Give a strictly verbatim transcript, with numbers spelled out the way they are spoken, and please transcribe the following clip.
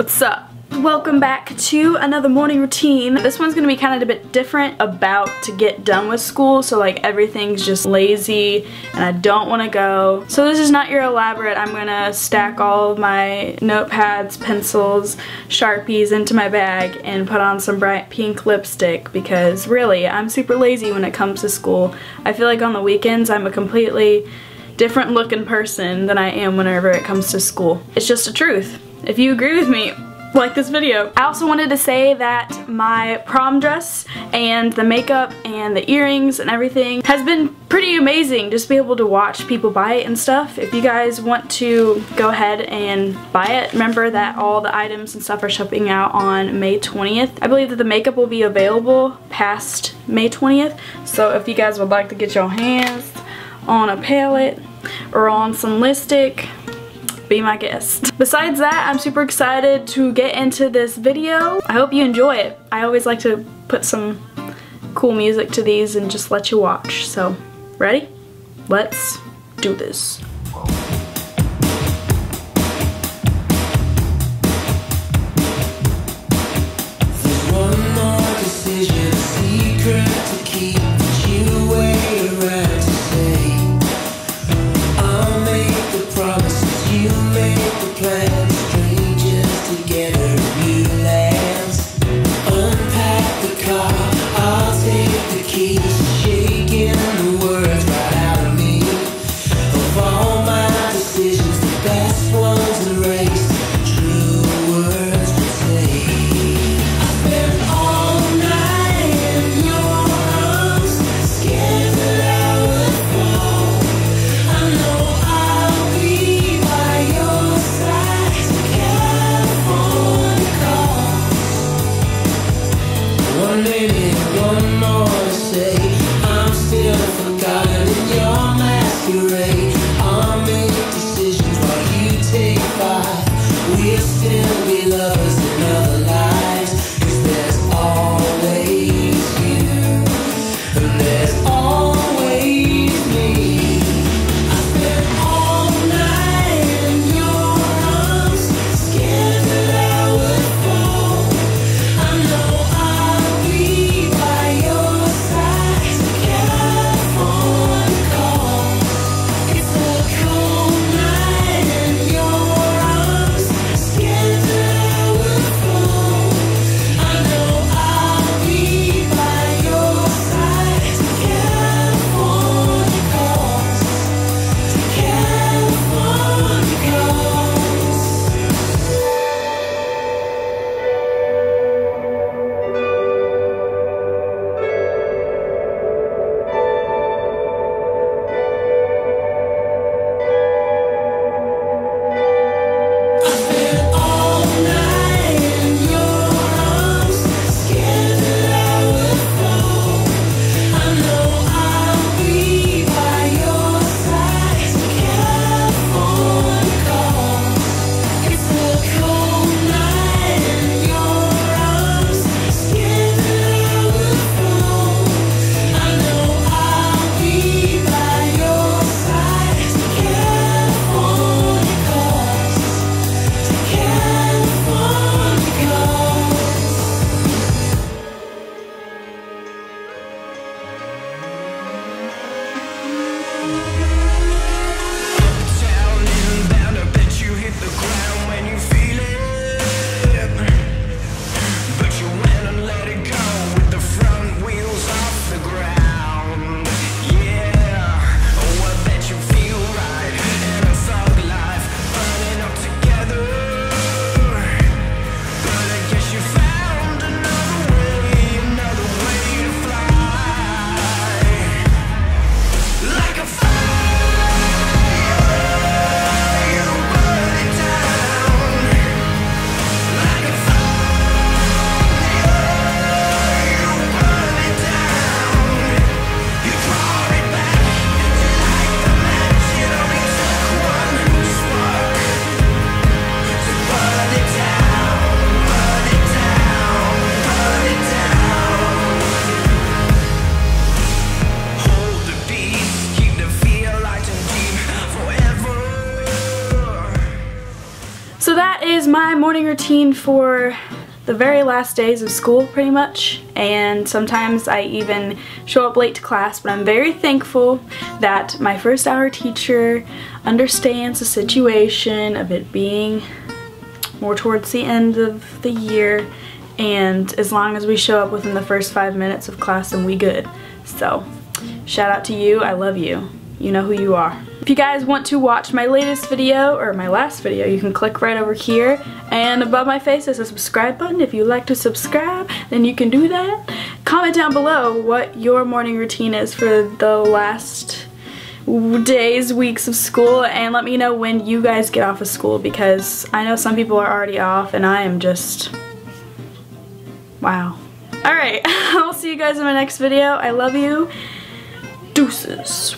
What's up? Welcome back to another morning routine. This one's gonna be kind of a bit different. About to get done with school, so like everything's just lazy and I don't want to go. So this is not your elaborate. I'm gonna stack all of my notepads, pencils, Sharpies into my bag and put on some bright pink lipstick because really I'm super lazy when it comes to school. I feel like on the weekends I'm a completely different looking person than I am whenever it comes to school. It's just the truth. If you agree with me, like this video. I also wanted to say that my prom dress and the makeup and the earrings and everything has been pretty amazing just to be able to watch people buy it and stuff. If you guys want to go ahead and buy it, remember that all the items and stuff are shipping out on May twentieth. I believe that the makeup will be available past May twentieth, so if you guys would like to get your hands on a palette or on some lipstick, be my guest. Besides that, I'm super excited to get into this video. I hope you enjoy it. I always like to put some cool music to these and just let you watch. So, ready? Let's do this. Keep shaking the words right out of me. Of all morning routine for the very last days of school, pretty much, and sometimes I even show up late to class, but I'm very thankful that my first hour teacher understands the situation of it being more towards the end of the year, and as long as we show up within the first five minutes of class, then we good. So shout out to you, I love you, you know who you are. If you guys want to watch my latest video, or my last video, you can click right over here, and above my face is a subscribe button. If you like to subscribe, then you can do that. Comment down below what your morning routine is for the last days, weeks of school, and let me know when you guys get off of school, because I know some people are already off, and I am just... wow. Alright, I'll see you guys in my next video. I love you. Deuces.